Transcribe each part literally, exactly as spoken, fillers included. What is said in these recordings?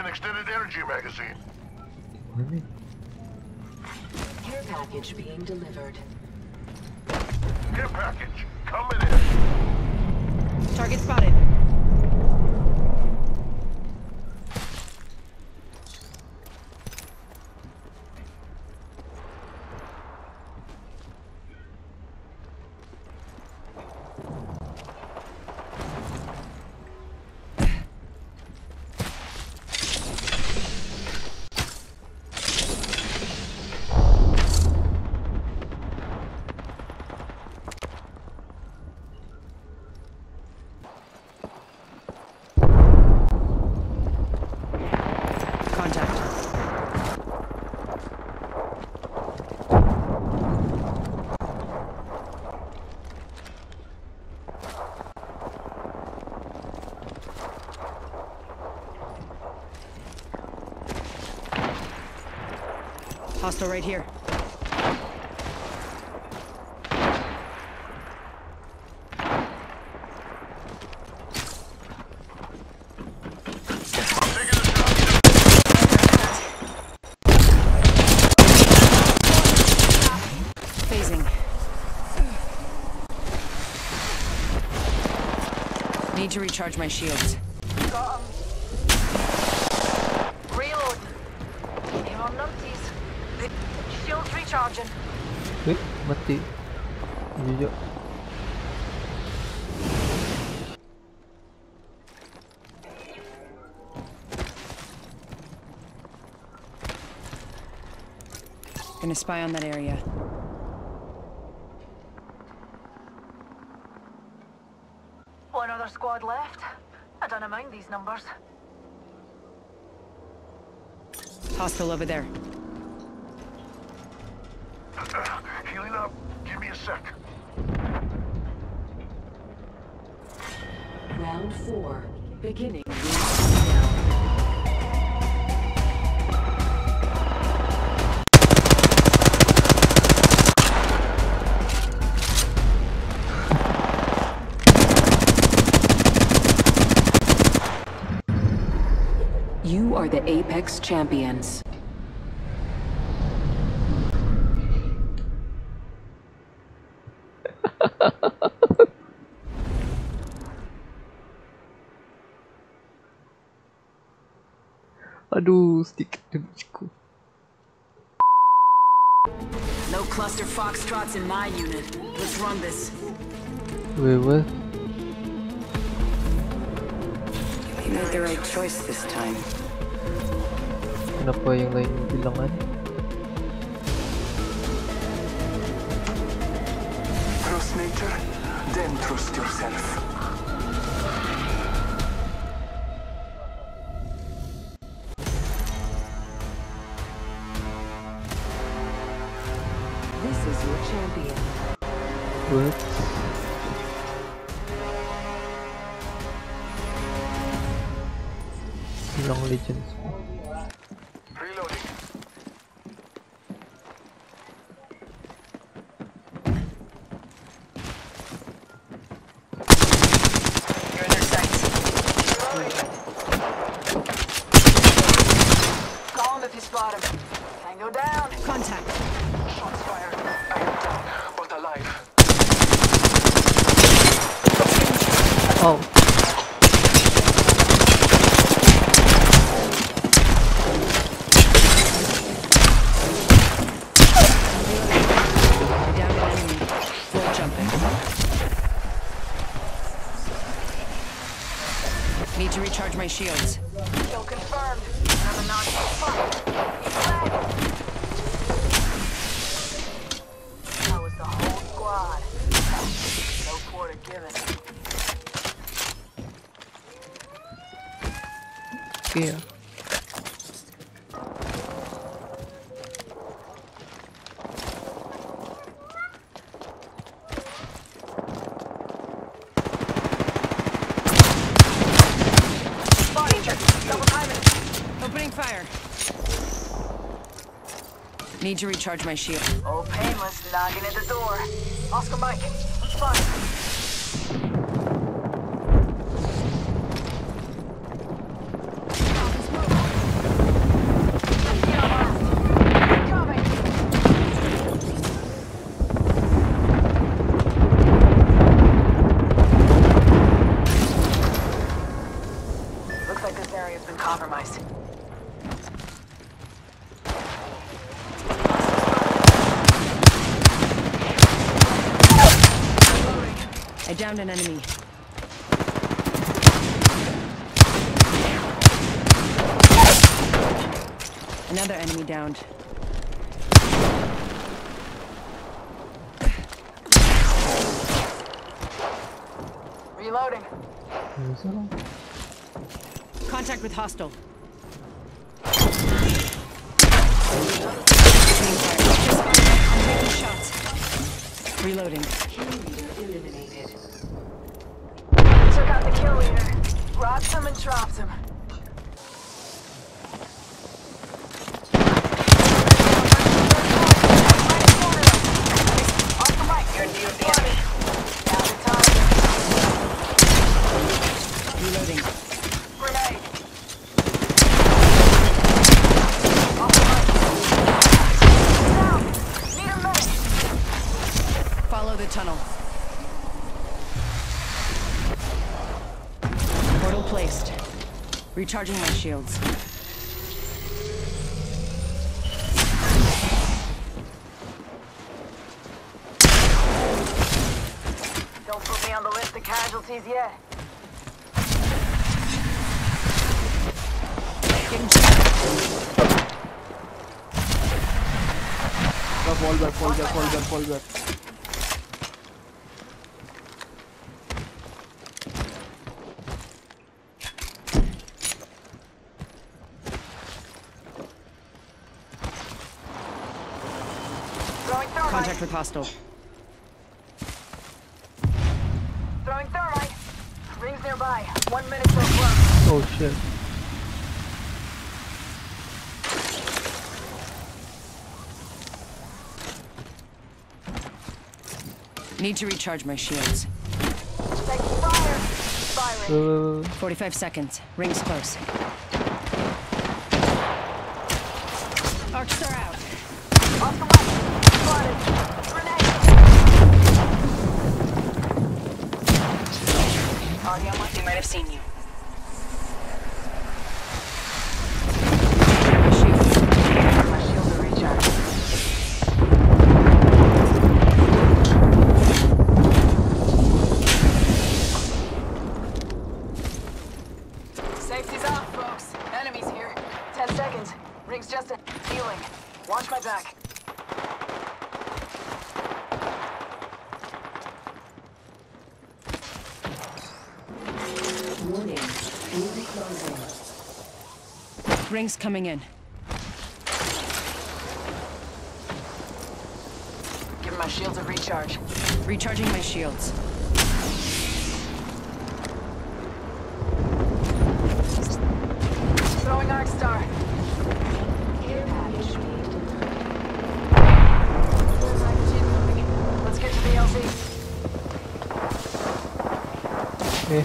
There's an extended energy magazine. Really? Care package being delivered. Care package coming in. Target spotted. Hostile right here. Phasing. Need to recharge my shields. Got him. Reload. Aim on them, please. Shield recharging. Uy, mati. Y yo. Gonna spy on that area. One other squad left. I don't mind these numbers. Hostile over there. Healing up. Give me a sec. Round four. Beginning. You are the Apex champions. Aduh, sedikit demi aku. No cluster foxtrots in my unit. Let's run this. Wait, what? You made the right choice this time. Kenapa yang lain bilang kan? Trust nature, then trust yourself. This is your champion. What? Long Legends. Reloading. You're in their sights. Call him if you spot him. Tango down. Contact. Shots fired. I am down, but alive. Oh. Down an enemy. Floor jumping. Need to recharge my shields. Kill confirmed. Another knock. He's back. Yeah. Opening fire. Need to recharge my shield. Oh, painless knocking at the door. Oscar Mike, let's fire. Let's go. downed an enemy. Another enemy downed. Reloading. Contact with hostile. Reloading. Kill leader eliminated. Took out the kill leader. Robbed him and dropped him. The tunnel. Portal placed. Recharging my shields. Don't put me on the list of casualties yet. Fall back, fall back, fall back, fall back. Contact with hostile. Throwing thermite. Rings nearby. One minute till close. Oh shit. Need to recharge my shields. Taking fire. Firing. Uh. Forty-five seconds. Rings close. Arcs are out. Off the way. They might have seen you. My shield to recharge. Safety's off, folks. Enemies here. Ten seconds. Ring's just a healing. Watch my back. Rings coming in. Give my shields a recharge. Recharging my shields. Throwing Arc Star. Let's get to the L Z. Okay.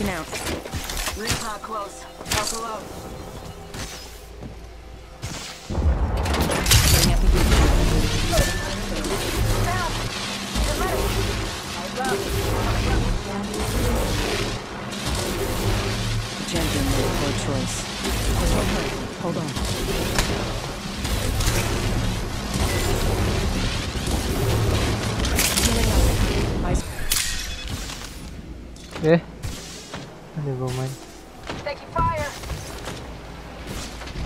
Out. Ring's not close. Buckle up. Gentle, no choice. Hold on. Yeah. Never mind. Taking fire.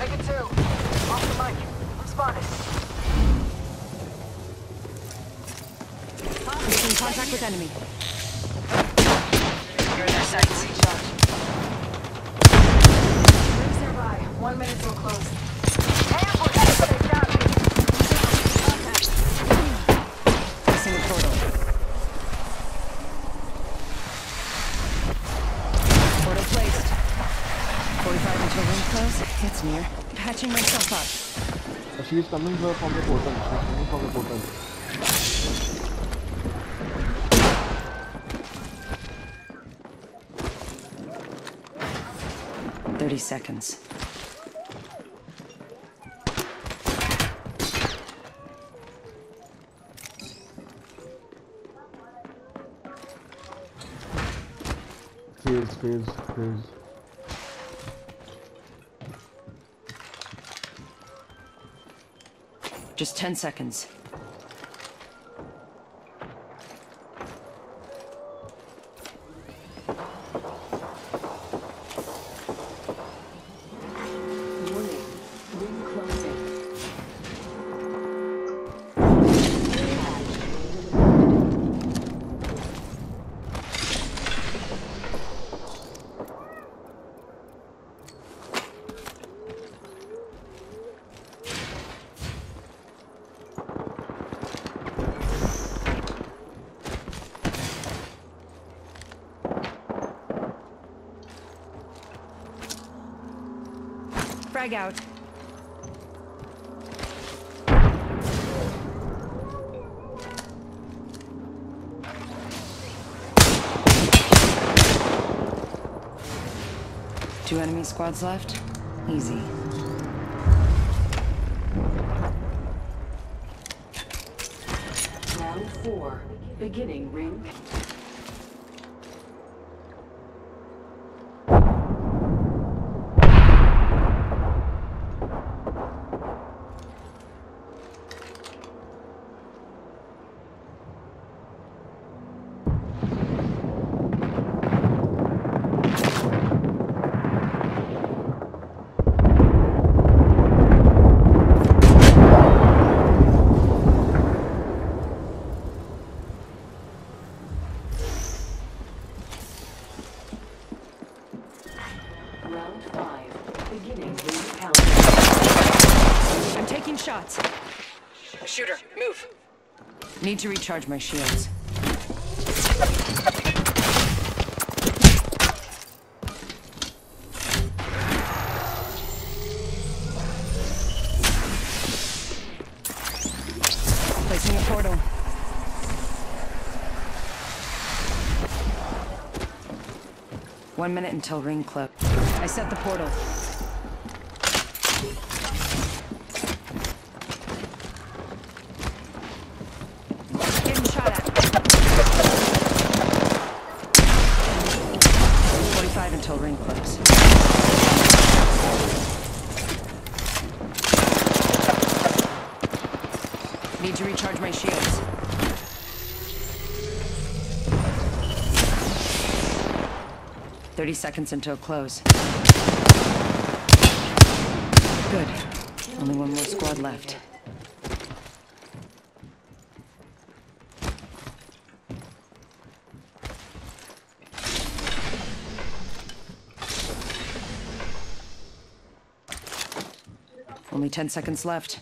Make it two. Off the mic. I'm spotted. Making contact with enemy. You're in their sight. Recharge. Rings nearby. One minute till close. Ambush! They got me. Missing a portal. It's near. Patching myself up. She is coming from the portal. She's coming from the portal. thirty seconds. Clears, clears, clears. Just ten seconds. Frag out. Two enemy squads left. Easy. Round four. Beginning ring. Shots. Shooter, move. Need to recharge my shields. Placing a portal. One minute until ring clip. I set the portal. Until ring clips. Need to recharge my shields. thirty seconds until close. Good. Only one more squad left. Only ten seconds left.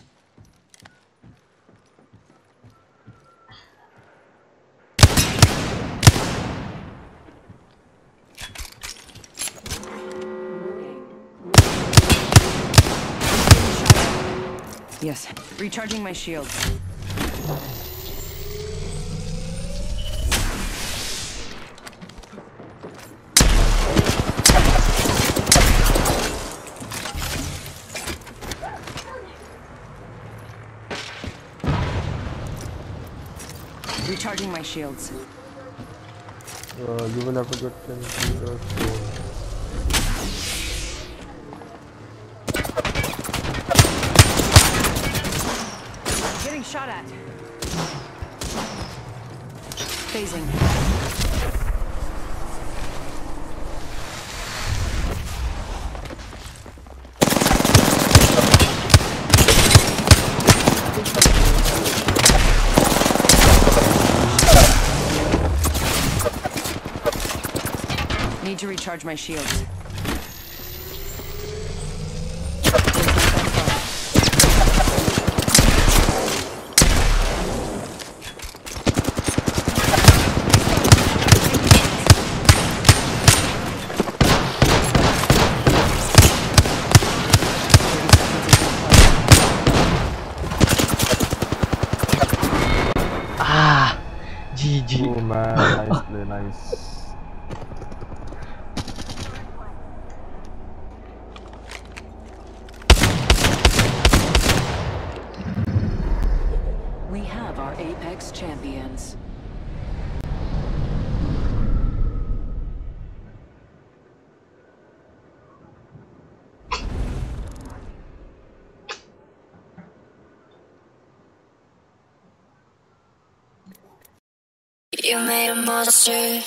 Yes, recharging my shield. Recharging my shields. Uh, you will have to get ten meters. Getting shot at. Phasing. Need to recharge my shields. Ah, G G. Oh man, nice play, nice. Apex Champions. You made a monster.